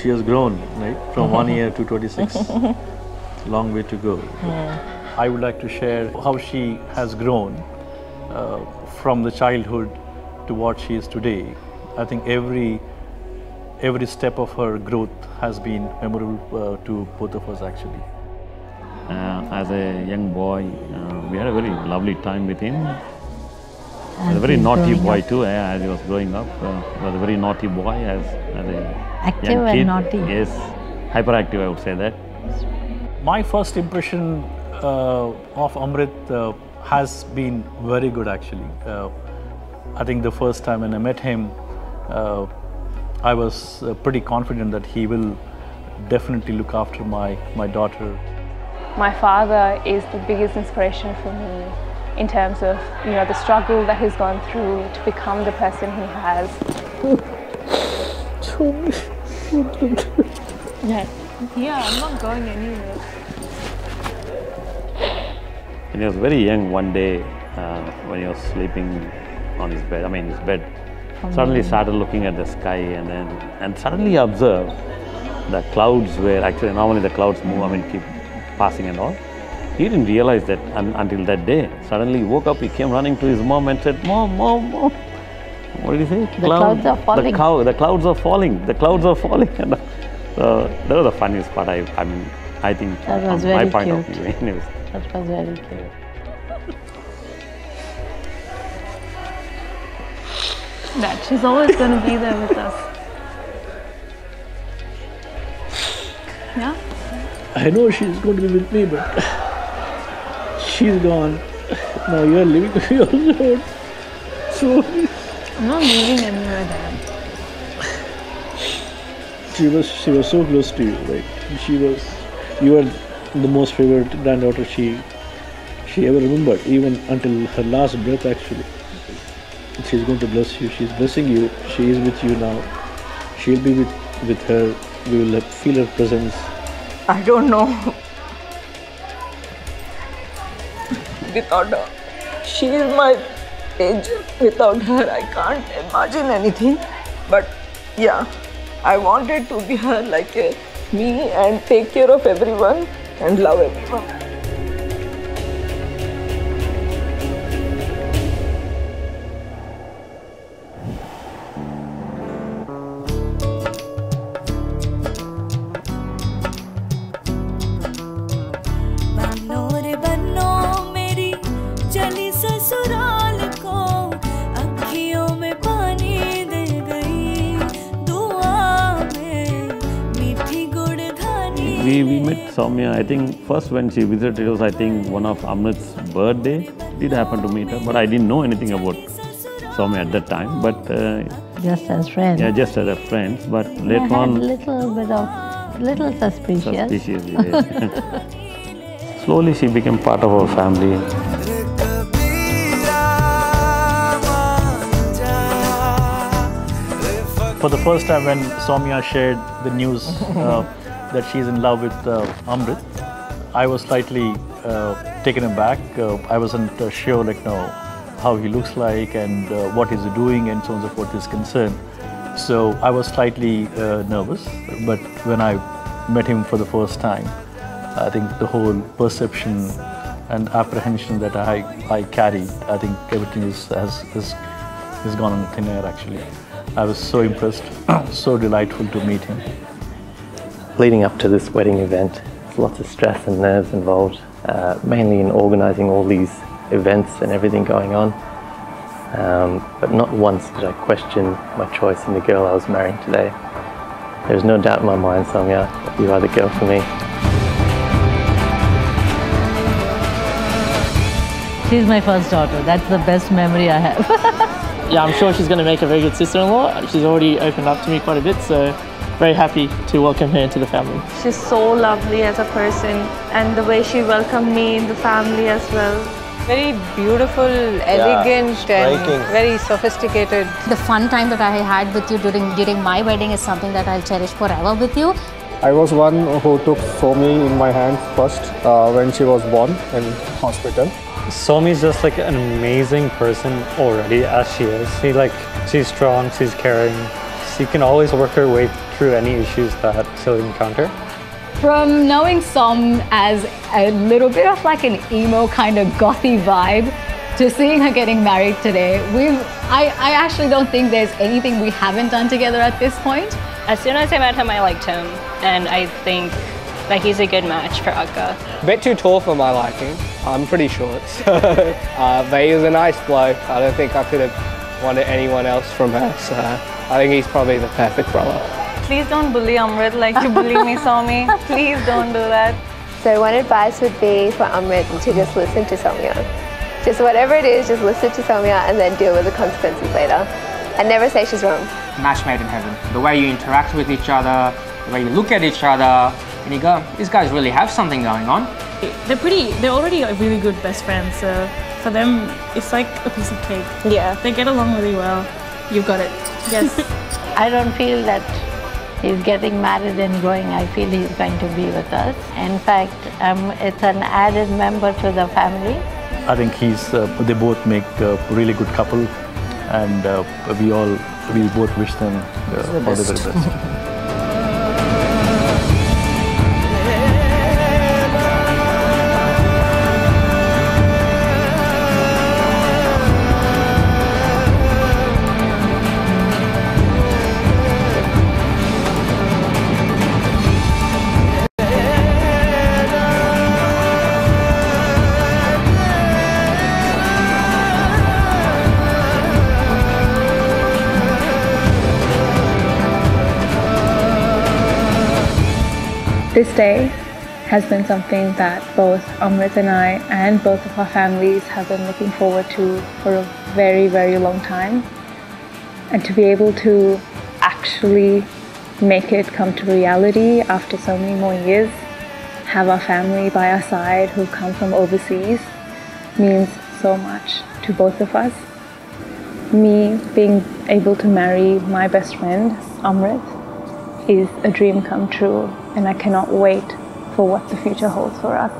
she has grown, right, from 1 year to 26. Long way to go. I would like to share how she has grown from the childhood to what she is today. I think every step of her growth has been memorable to both of us, actually. As a young boy, we had a very lovely time with him. He was a very naughty boy too, as he was growing up. He was a very naughty boy as a active young kid. And naughty. Yes, hyperactive, I would say that. My first impression of Amrit has been very good, actually. I think the first time when I met him, I was pretty confident that he will definitely look after my daughter. My father is the biggest inspiration for me in terms of, you know, the struggle that he's gone through to become the person he has. Yeah, I'm not going anywhere. When he was very young, one day when he was sleeping on his bed, suddenly started looking at the sky, and suddenly observed the clouds were actually, normally the clouds move, keep passing and all. He didn't realize that until that day. Suddenly he woke up, he came running to his mom and said, "Mom, Mom, Mom." What did he say? The clouds are falling. The clouds are falling. The clouds are falling. And that was the funniest part. I think that was from my point of view. Anyways. That was very cute. That she's always going to be there with us. Yeah? I know she's going to be with me, but she's gone. Now you're living with your own. So I'm not leaving anywhere, Dad. She was so close to you, right? You were the most favorite granddaughter she ever remembered, even until her last breath, actually. She's going to bless you. She's blessing you. She is with you now. She'll be with her. We will feel her presence. I don't know. Without her, she is my angel. Without her, I can't imagine anything. But yeah, I wanted to be her, like me, and take care of everyone and love everyone. We met Soumya, I think, first when she visited us, I think one of Amrit's birthday. Did happen to meet her, but I didn't know anything about Soumya at that time. But just as friends. Yeah, just as a friend. But later on, a little bit of suspicious. Suspicious, yes. Slowly, she became part of our family. For the first time, when Soumya shared the news that she's in love with Amrit, I was slightly taken aback. I wasn't sure, like, how he looks like and what he's doing and so on and so forth is concerned. So I was slightly nervous, but when I met him for the first time, I think the whole perception and apprehension that I carried, I think everything has gone on thin air, actually. I was so impressed, so delightful to meet him. Leading up to this wedding event, there's lots of stress and nerves involved, mainly in organising all these events and everything going on. But not once did I question my choice in the girl I was marrying today. There's no doubt in my mind, Soumya, that you are the girl for me. She's my first daughter. That's the best memory I have. Yeah, I'm sure she's going to make a very good sister-in-law. She's already opened up to me quite a bit, so very happy to welcome her into the family. She's so lovely as a person, and the way she welcomed me in the family as well. Very beautiful, elegant, and very sophisticated. The fun time that I had with you during my wedding is something that I'll cherish forever with you. I was one who took Soumi in my hand first when she was born in hospital. Soumi is just like an amazing person already as she is. She's strong, she's caring. she can always work her way through any issues that she'll encounter. From knowing Soum as a little bit of like an emo kind of gothy vibe to seeing her getting married today, I actually don't think there's anything we haven't done together at this point. As soon as I met him, I liked him, and I think that he's a good match for Akka. A bit too tall for my liking. I'm pretty short, so. But he was a nice bloke. I don't think I could have wanted anyone else from her, so I think he's probably the perfect brother. Please don't bully Amrit like you bully me, Soumi. Please don't do that. So one advice would be for Amrit to just listen to Soumya. Just whatever it is, just listen to Soumya and then deal with the consequences later. And never say she's wrong. Match made in heaven. The way you interact with each other, the way you look at each other, and you go, these guys really have something going on. They're already like really good best friends, so for them, it's like a piece of cake. Yeah. They get along really well. You've got it. Yes. I don't feel that he's getting married and going. I feel he's going to be with us. In fact, it's an added member to the family. I think they both make a really good couple, and we both wish them all the very best. This day has been something that both Amrit and I and both of our families have been looking forward to for a very, very long time. And to be able to actually make it come to reality after so many more years, have our family by our side who've come from overseas, means so much to both of us. Me being able to marry my best friend, Amrit, is a dream come true, and I cannot wait for what the future holds for us.